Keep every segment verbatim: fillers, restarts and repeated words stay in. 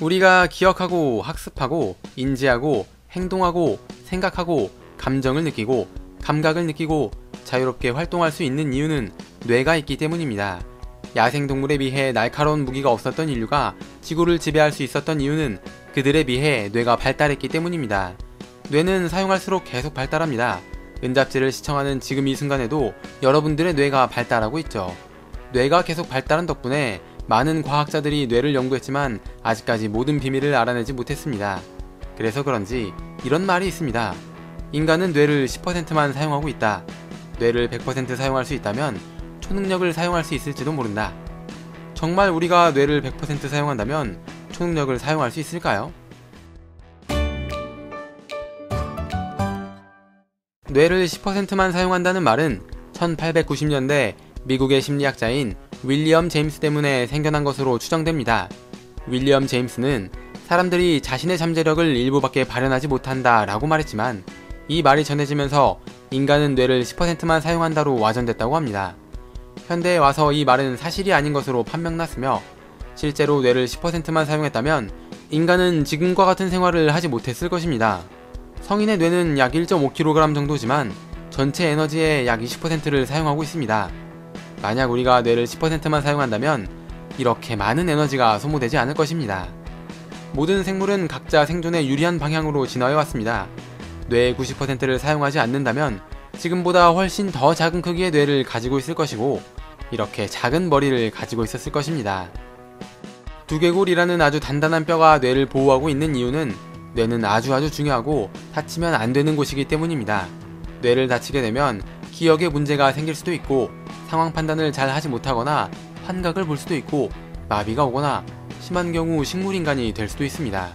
우리가 기억하고 학습하고 인지하고 행동하고 생각하고 감정을 느끼고 감각을 느끼고 자유롭게 활동할 수 있는 이유는 뇌가 있기 때문입니다. 야생동물에 비해 날카로운 무기가 없었던 인류가 지구를 지배할 수 있었던 이유는 그들에 비해 뇌가 발달했기 때문입니다. 뇌는 사용할수록 계속 발달합니다. 은잡지를 시청하는 지금 이 순간에도 여러분들의 뇌가 발달하고 있죠. 뇌가 계속 발달한 덕분에 많은 과학자들이 뇌를 연구했지만 아직까지 모든 비밀을 알아내지 못했습니다. 그래서 그런지 이런 말이 있습니다. 인간은 뇌를 십 퍼센트만 사용하고 있다. 뇌를 백 퍼센트 사용할 수 있다면 초능력을 사용할 수 있을지도 모른다. 정말 우리가 뇌를 백 퍼센트 사용한다면 초능력을 사용할 수 있을까요? 뇌를 십 퍼센트만 사용한다는 말은 천팔백구십 년대 미국의 심리학자인 윌리엄 제임스 때문에 생겨난 것으로 추정됩니다. 윌리엄 제임스는 사람들이 자신의 잠재력을 일부밖에 발현하지 못한다 라고 말했지만 이 말이 전해지면서 인간은 뇌를 십 퍼센트만 사용한다로 와전됐다고 합니다. 현대에 와서 이 말은 사실이 아닌 것으로 판명났으며 실제로 뇌를 십 퍼센트만 사용했다면 인간은 지금과 같은 생활을 하지 못했을 것입니다. 성인의 뇌는 약 일 점 오 킬로그램 정도지만 전체 에너지의 약 이십 퍼센트를 사용하고 있습니다. 만약 우리가 뇌를 십 퍼센트만 사용한다면 이렇게 많은 에너지가 소모되지 않을 것입니다. 모든 생물은 각자 생존에 유리한 방향으로 진화해왔습니다. 뇌의 구십 퍼센트를 사용하지 않는다면 지금보다 훨씬 더 작은 크기의 뇌를 가지고 있을 것이고 이렇게 작은 머리를 가지고 있었을 것입니다. 두개골이라는 아주 단단한 뼈가 뇌를 보호하고 있는 이유는 뇌는 아주 아주 중요하고 다치면 안 되는 곳이기 때문입니다. 뇌를 다치게 되면 기억에 문제가 생길 수도 있고 상황 판단을 잘 하지 못하거나 환각을 볼 수도 있고 마비가 오거나 심한 경우 식물인간이 될 수도 있습니다.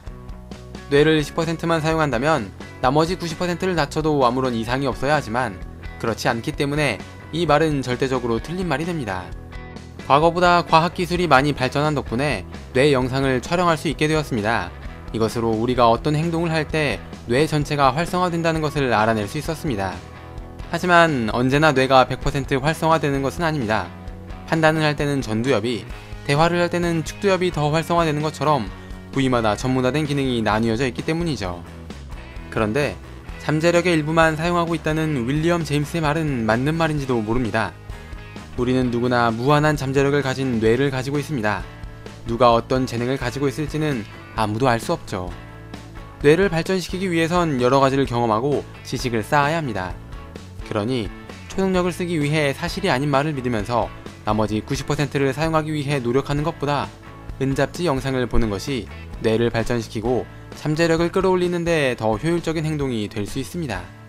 뇌를 십 퍼센트만 사용한다면 나머지 구십 퍼센트를 다쳐도 아무런 이상이 없어야 하지만 그렇지 않기 때문에 이 말은 절대적으로 틀린 말이 됩니다. 과거보다 과학기술이 많이 발전한 덕분에 뇌 영상을 촬영할 수 있게 되었습니다. 이것으로 우리가 어떤 행동을 할 때 뇌 전체가 활성화된다는 것을 알아낼 수 있었습니다. 하지만 언제나 뇌가 백 퍼센트 활성화되는 것은 아닙니다. 판단을 할 때는 전두엽이, 대화를 할 때는 측두엽이 더 활성화되는 것처럼 부위마다 전문화된 기능이 나뉘어져 있기 때문이죠. 그런데 잠재력의 일부만 사용하고 있다는 윌리엄 제임스의 말은 맞는 말인지도 모릅니다. 우리는 누구나 무한한 잠재력을 가진 뇌를 가지고 있습니다. 누가 어떤 재능을 가지고 있을지는 아무도 알 수 없죠. 뇌를 발전시키기 위해선 여러 가지를 경험하고 지식을 쌓아야 합니다. 그러니 초능력을 쓰기 위해 사실이 아닌 말을 믿으면서 나머지 구십 퍼센트를 사용하기 위해 노력하는 것보다 은잡지 영상을 보는 것이 뇌를 발전시키고 잠재력을 끌어올리는 데 더 효율적인 행동이 될 수 있습니다.